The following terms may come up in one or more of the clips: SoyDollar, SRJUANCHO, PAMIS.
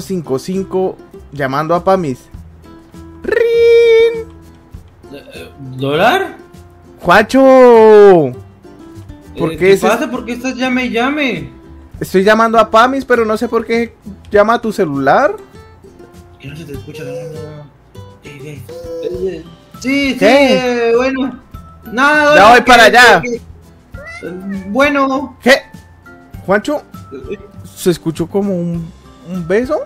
155 llamando a PAMIS. ¡Rin! ¿Dólar? ¡Juacho! ¿Por qué pasa? ¿Por qué estás llame y llame? Estoy llamando a PAMIS, pero no sé por qué llama a tu celular. Que no se te escucha nada. Sí, ¿qué? Sí, bueno. Nada, no, ya voy para allá. Bueno. ¿Qué? ¿Juancho? ¿Se escuchó como un beso?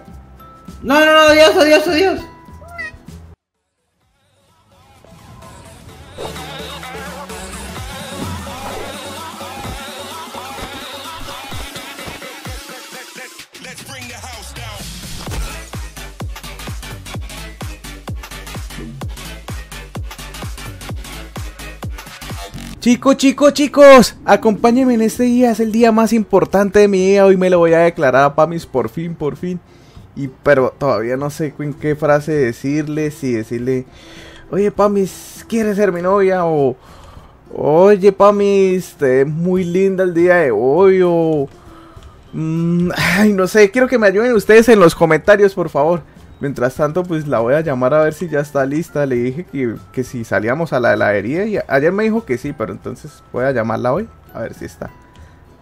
No, no, no, adiós, adiós, adiós. Chicos, acompáñenme en este día, es el día más importante de mi día. Hoy me lo voy a declarar a PAMIS, por fin. Pero todavía no sé en qué frase decirle, si decirle, oye PAMIS, ¿quieres ser mi novia? O, oye PAMIS, te ves muy linda el día de hoy. O, ay, no sé, quiero que me ayuden ustedes en los comentarios, por favor. Mientras tanto, pues la voy a llamar a ver si ya está lista. Le dije que si salíamos a la heladería y ayer me dijo que sí, pero entonces voy a llamarla hoy a ver si está.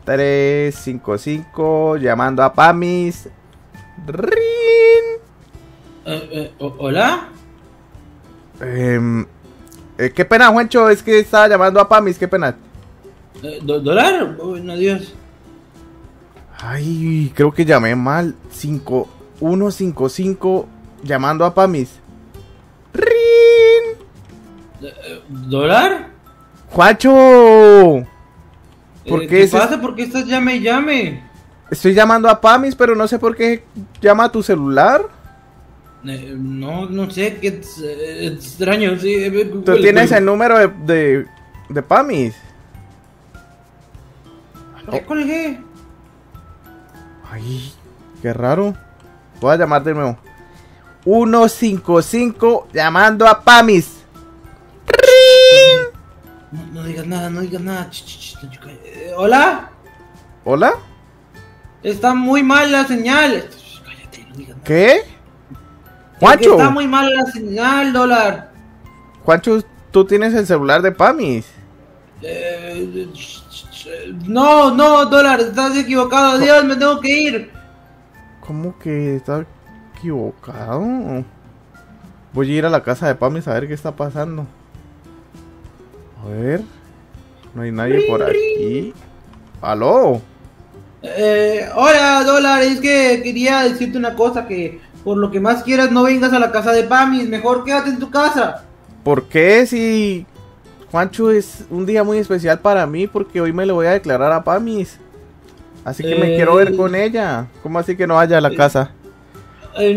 355 llamando a PAMIS. ¡Rin! ¿Hola? Qué pena, Juancho, es que estaba llamando a PAMIS, qué pena. ¿Dólar? No, Dios. Ay, creo que llamé mal. 155 llamando a PAMIS. ¡Rin! ¿Dólar? ¡Juacho! ¿Por qué pasa? ¿Por qué estás llame y llame? Estoy llamando a PAMIS, pero no sé por qué llama a tu celular. No, no sé, qué extraño. Sí, ¿tú tienes el número de PAMIS? ¿Qué colgué? Ay, qué raro. Voy a llamar de nuevo. 155 llamando a PAMIS. No digas nada, no digas nada. ¿Hola? ¿Hola? Está muy mal la señal. Cállate, no digas nada. ¿Qué? Juancho. Está muy mal la señal, dólar. Juancho, ¿tú tienes el celular de PAMIS? No, no, dólar, estás equivocado. Dios, me tengo que ir. ¿Cómo que está equivocado? Voy a ir a la casa de PAMIS a ver qué está pasando. A ver. No hay nadie por aquí. ¡Aló! Hola, dólar. Es que quería decirte una cosa, que por lo que más quieras no vengas a la casa de PAMIS. Mejor quédate en tu casa. ¿Por qué? Si Juancho, es un día muy especial para mí porque hoy me lo voy a declarar a PAMIS. Así que me quiero ver con ella. ¿Cómo así que no vaya a la casa?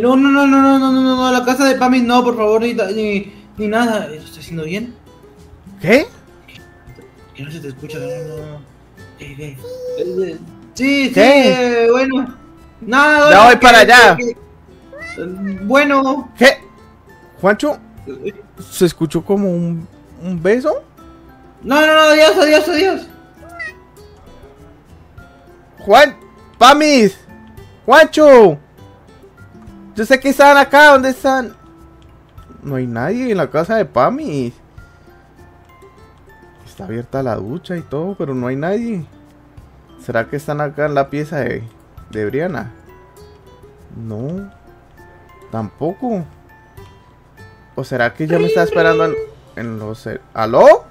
No, la casa de PAMIS no, por favor, ni nada. ¿Lo está haciendo bien? ¿Qué? Que no se te escucha. Sí, sí, bueno. Nada, ya voy para allá. Bueno. ¿Qué? ¿Juancho? ¿Se escuchó como un beso? No, no, no, adiós, adiós, adiós. PAMIS, Juancho, yo sé que están acá, ¿dónde están? No hay nadie en la casa de PAMIS. Está abierta la ducha y todo, pero no hay nadie. ¿Será que están acá en la pieza de Briana? No, tampoco. ¿O será que ya me está esperando en los... ¿Aló?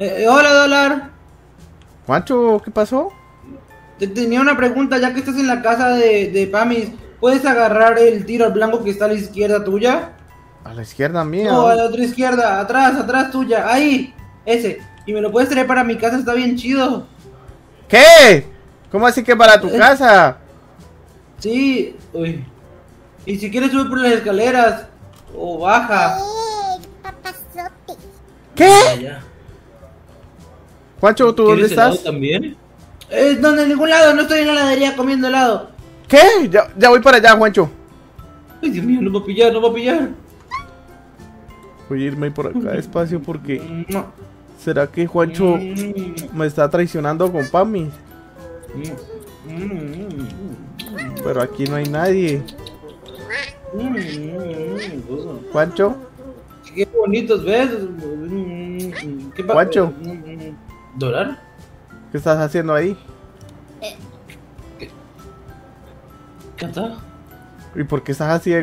Hola, dólar. Juancho, ¿qué pasó? Tenía una pregunta, ya que estás en la casa de PAMIS, ¿puedes agarrar el tiro al blanco que está a la izquierda tuya? ¿A la izquierda mía? No, a la otra izquierda, atrás tuya, ahí, ese. Y me lo puedes traer para mi casa, está bien chido. ¿Qué? ¿Cómo así que para tu casa? Sí, uy. Y si quieres subir por las escaleras, o baja. ¿Qué? Juancho, ¿tú dónde estás? ¿También? No, de ningún lado, no estoy en la heladería comiendo helado. ¿Qué? Ya voy para allá, Juancho. Ay, Dios mío, no va a pillar. Voy a irme por acá despacio porque... ¿Será que Juancho me está traicionando con PAMIS? Pero aquí no hay nadie. Juancho. Qué bonitos ves. ¿Qué Juancho? ¿Dólar? ¿Qué estás haciendo ahí? ¿Qué está? ¿Y por qué estás así de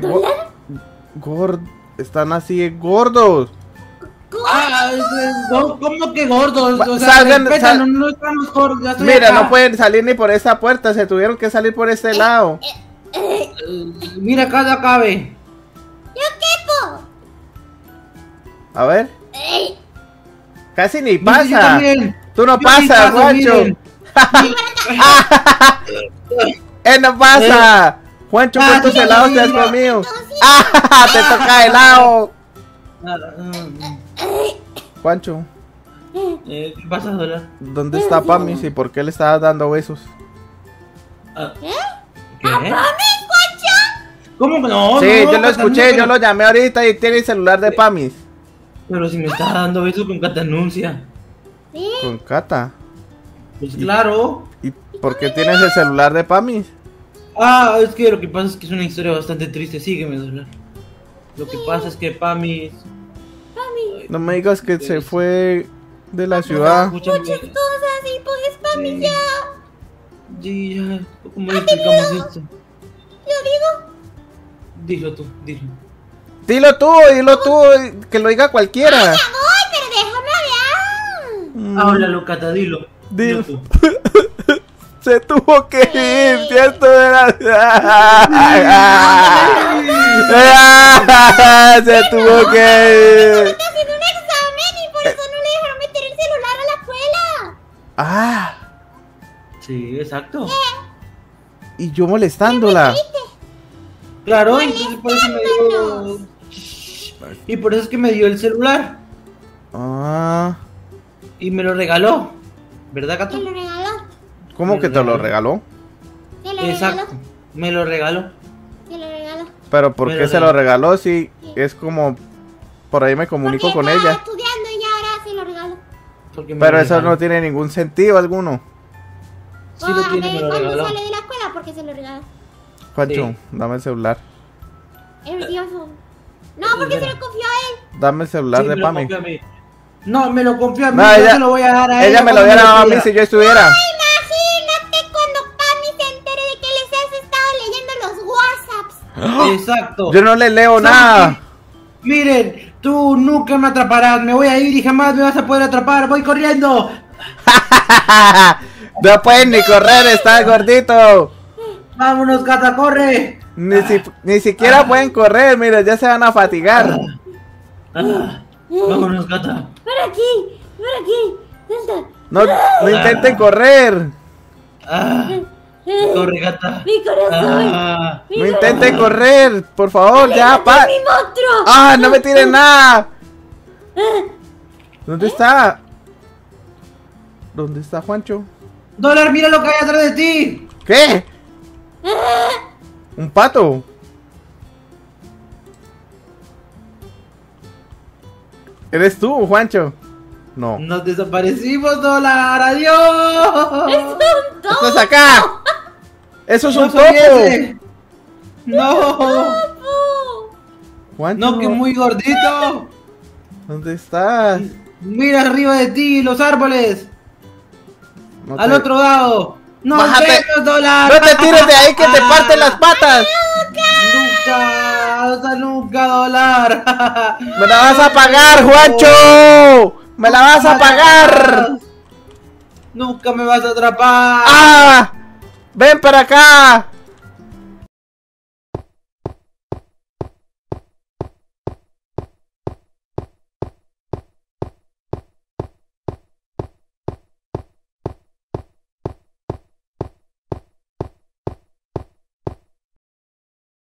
gordo? Están así de gordos. Ah, no, ¿cómo que gordos? O sea, salgan, respetan, no estamos gordos. Ya mira, acá no pueden salir ni por esa puerta, se tuvieron que salir por este lado. Mira, acá no cabe. Yo quepo. A ver. Casi ni pasa. Tú no pasas, Juancho. Él no pasa. Juancho, ¿cuántos helados te has comido? ¡Ah! ¡Te toca helado! Juancho, ¿qué pasa, Dora? ¿Dónde está Pamis y por qué le estabas dando besos? ¿Qué? ¿A Pamis, Juancho? ¿Cómo que no? Sí, yo lo escuché, yo lo llamé ahorita y tiene el celular de Pamis. Pero si me estás dando besos con Cata Anuncia. ¿Con Cata? Pues claro. ¿Y por qué tienes el celular de Pamis? Ah, es que lo que pasa es que es una historia bastante triste, sígueme, Solar. Lo que pasa es que Pamis... Pamis... No me digas que se fue de la ciudad. Muchas cosas y pues Pamis ya... Sí, ya... ¿Cómo le explicamos esto? ¿Lo digo? Dilo tú, dilo. Dilo tú, que lo diga cualquiera. ¡Ay, ya voy, pero déjame hablar! Háblalo, Cata, dilo. Dilo tú. Se tuvo que ir, ¿cierto? Se tuvo que ir. Está haciendo un examen y por eso no le dejaron meter el celular a la escuela. Ah. Sí, exacto. Y yo molestándola. Claro, entonces por eso me dio... Y por eso es que me dio el celular. Ah. Y me lo regaló. ¿Verdad, Cato? Me lo regaló. ¿Cómo que te lo regaló? Exacto, me lo regaló. Pero ¿por qué se lo regaló si es como... Por ahí me comunico con ella. Porque estaba estudiando y ahora se lo regaló. Pero eso no tiene ningún sentido alguno. Sí lo tiene, me lo regaló. Cuando sale de la escuela, ¿por qué se lo regaló? Juancho, dame el celular. Es odioso. No, porque se lo confió a él. Dame el celular de Pami. No, me lo confió a mí, yo se lo voy a dar a él. Ella me lo diera a mí si yo estuviera. Exacto. Yo no le leo nada. Miren, tú nunca me atraparás. Me voy a ir y jamás me vas a poder atrapar. Voy corriendo. No puedes ni correr, estás gordito. Vámonos, Cata, corre. Ni siquiera pueden correr, mira, ya se van a fatigar. Vámonos, Cata. Por aquí, no intenten correr. Corre, Cata. Mi corazón. Mi no intenten correr, por favor, ya, pa. Mi monstruo. Ah, no me tiren nada. ¿Dónde está? ¿Dónde está Juancho? Dólar, mira lo que hay atrás de ti. ¿Qué? Un pato. ¿Eres tú, Juancho? No. Nos desaparecimos, Dólar. Adiós. Es un topo. Estás acá. ¡Eso es un topo! ¡No! ¿Juancho? ¡No, que muy gordito! ¿Dónde estás? ¡Mira arriba de ti, los árboles! No te... ¡Al otro lado! ¡No, Dólar! ¡No te tires de ahí que te parten las patas! ¡Nunca! ¡Nunca, nunca, Dólar! ¡Me la vas a pagar, Juancho! ¡Me la vas a pagar! ¡Nunca me vas a atrapar! ¡Ah! ¡Ven para acá!